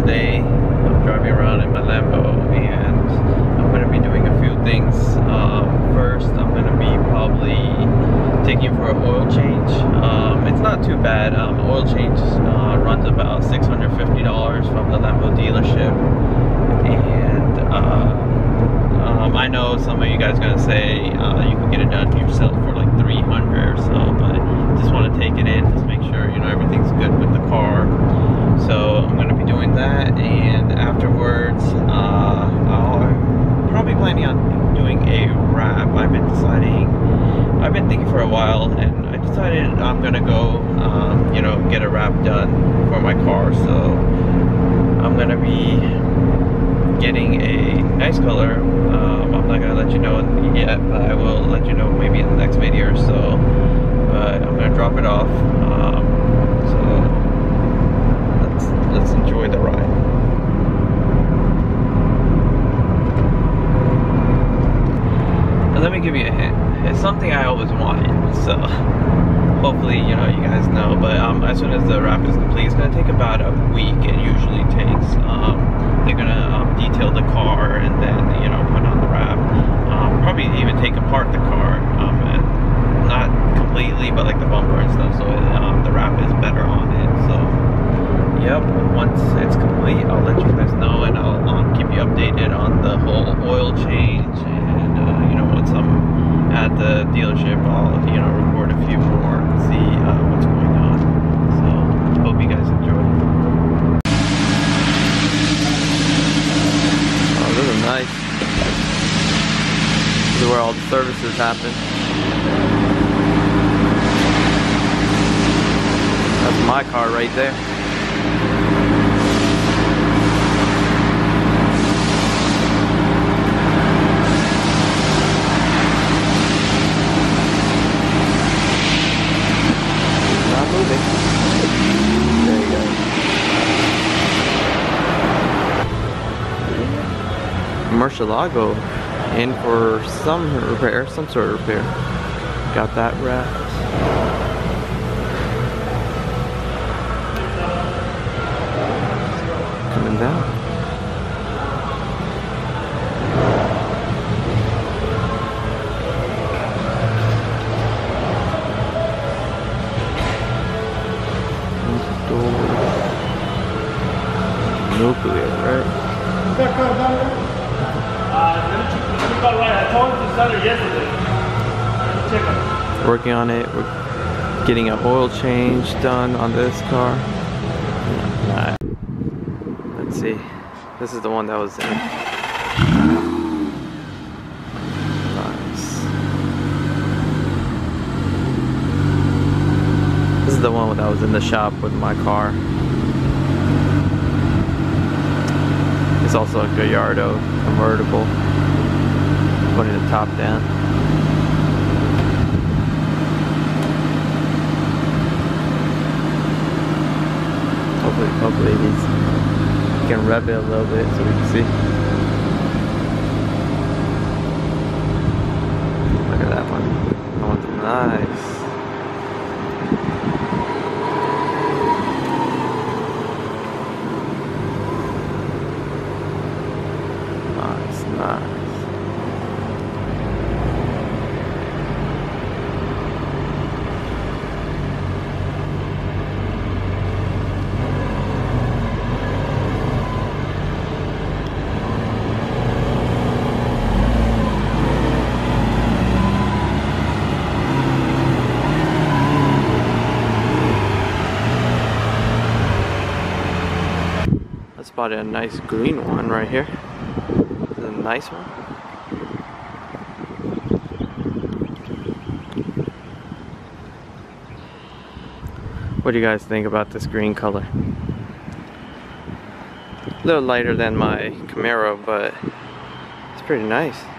today. I'm driving around in my Lambo and I'm going to be doing a few things. First, I'm going to be probably taking for an oil change. It's not too bad. Oil change runs about $650 from the Lambo dealership. And I know some of you guys are going to say you can get it done yourself for like $300 or so, but I just want to take it in, just make sure, you know, everything's good with the car. So I'm going to be doing that, and afterwards I'm probably planning on doing a wrap. I've been thinking for a while, and I decided I'm going to go, you know, get a wrap done for my car. So I'm going to be getting a nice color. I'm not going to let you know yet, but I will let you know maybe in the next video or so. But I'm going to drop it off. Let's enjoy the ride. And let me give you a hint. It's something I always wanted, so hopefully, you know, you guys know. But as soon as the wrap is complete, it's going to take about a week. It usually takes. They're going to detail the car and then, you know, put on the wrap. Probably even take apart the car. And not completely, but like the bumper and stuff. So the wrap is better on it. So. Yep, once it's complete, I'll let you guys know, and I'll keep you updated on the whole oil change. And you know, once I'm at the dealership, I'll, you know, record a few more and see what's going on. So hope you guys enjoy. Oh, this is nice. This is where all the services happen. That's my car right there. Archipelago in for some repair, some sort of repair. Got that wrapped. Coming down. Nuclear, right? Working on it. We're getting an oil change done on this car. Alright. Let's see. This is the one that was in. Nice. This is the one that was in the shop with my car. It's also a Gallardo convertible. Putting the top down. Hopefully these can rev it a little bit so we can see. Look at that one. That one's nice. Bought a nice green one right here. This is a nice one. What do you guys think about this green color? A little lighter than my Camaro, but it's pretty nice.